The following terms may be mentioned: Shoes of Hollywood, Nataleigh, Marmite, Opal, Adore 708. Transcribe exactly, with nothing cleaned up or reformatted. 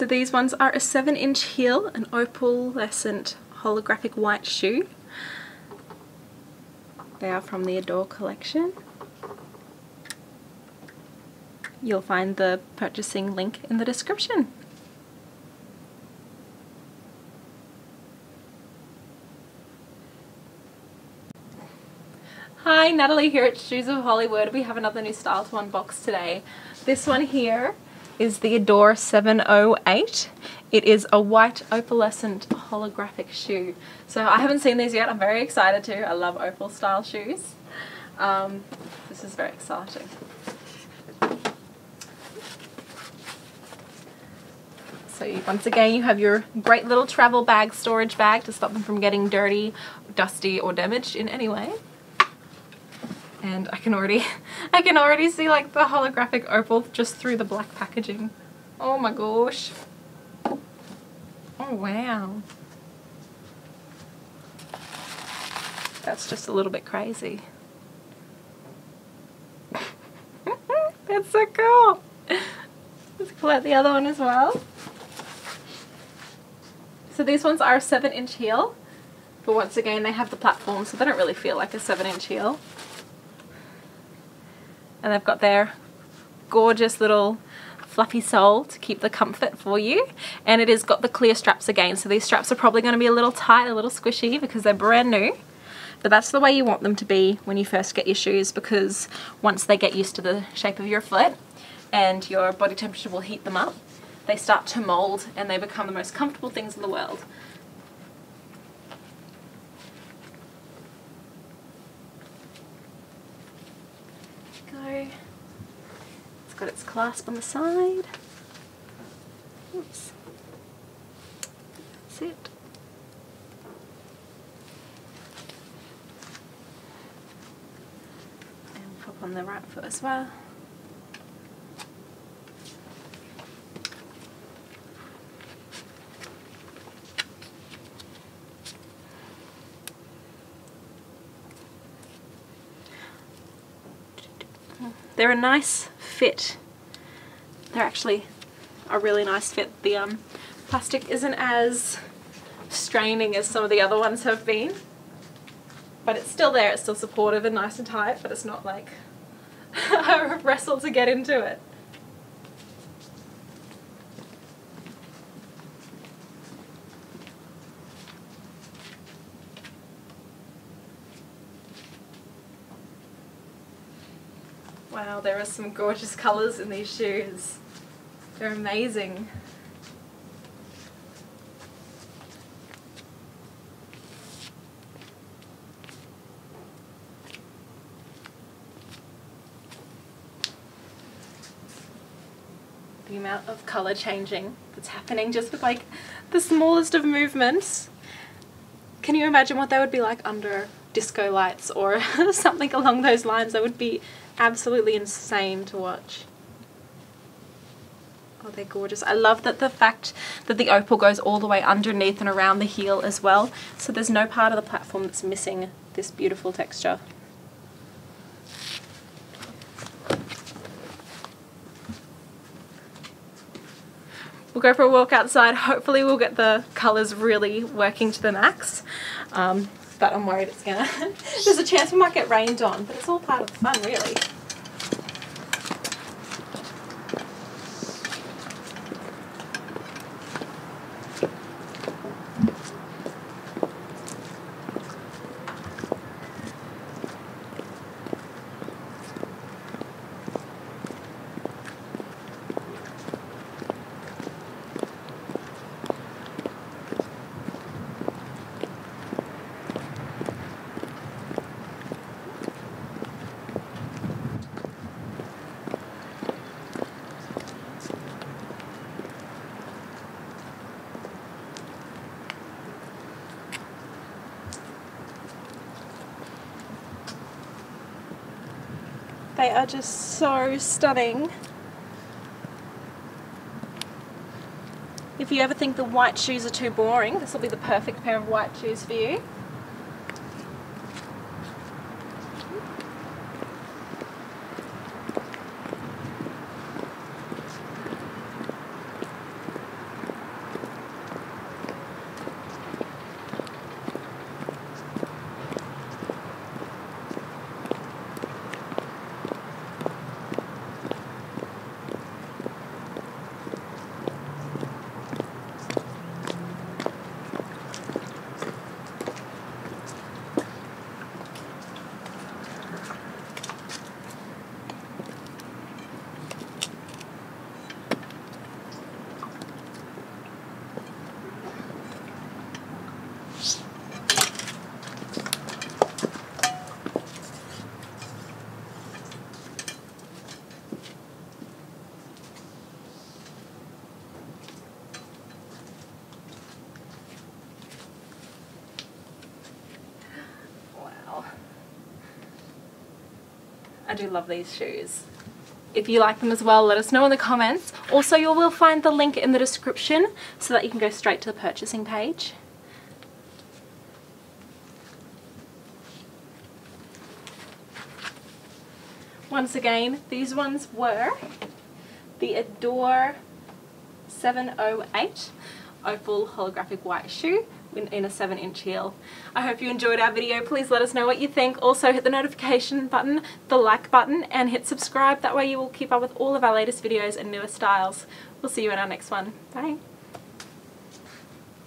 So these ones are a seven inch heel, an opalescent holographic white shoe. They are from the Adore collection. You'll find the purchasing link in the description. Hi, Nataleigh here at Shoes of Hollywood. We have another new style to unbox today. This one here is the Adore seven oh eight. It is a white opalescent holographic shoe. So I haven't seen these yet. I'm very excited to. I love opal style shoes. Um, this is very exciting. So once again, you have your great little travel bag, storage bag, to stop them from getting dirty, dusty, or damaged in any way. And I can already, I can already see like the holographic opal just through the black packaging. Oh my gosh! Oh wow! That's just a little bit crazy. That's so cool. Let's pull out the other one as well. So these ones are a seven inch heel, but once again they have the platform, so they don't really feel like a seven inch heel. And they've got their gorgeous little fluffy sole to keep the comfort for you. And it has got the clear straps again, so these straps are probably going to be a little tight, a little squishy, because they're brand new. But that's the way you want them to be when you first get your shoes, because once they get used to the shape of your foot and your body temperature will heat them up, they start to mold and they become the most comfortable things in the world. Go. It's got its clasp on the side. Oops. That's it. And pop on the right foot as well. They're a nice fit. They're actually a really nice fit. The um, plastic isn't as straining as some of the other ones have been, but it's still there. It's still supportive and nice and tight, but it's not like I wrestled to get into it. Wow, there are some gorgeous colours in these shoes. They're amazing. The amount of colour changing that's happening just with like the smallest of movements. Can you imagine what they would be like under disco lights or something along those lines? That would be absolutely insane to watch. Oh, they're gorgeous. I love that the fact that the opal goes all the way underneath and around the heel as well, so there's no part of the platform that's missing this beautiful texture. We'll go for a walk outside. Hopefully we'll get the colours really working to the max. Um, But I'm worried it's gonna. There's a chance we might get rained on, but it's all part of the fun, really. They are just so stunning. If you ever think the white shoes are too boring, this will be the perfect pair of white shoes for you. I do love these shoes. If you like them as well, let us know in the comments. Also, you will find the link in the description so that you can go straight to the purchasing page. Once again, these ones were the Adore seven oh eight Opal Holographic White Shoe in a seven inch heel. I hope you enjoyed our video. Please let us know what you think. Also hit the notification button, the like button, and hit subscribe. That way you will keep up with all of our latest videos and newer styles. We'll see you in our next one. Bye.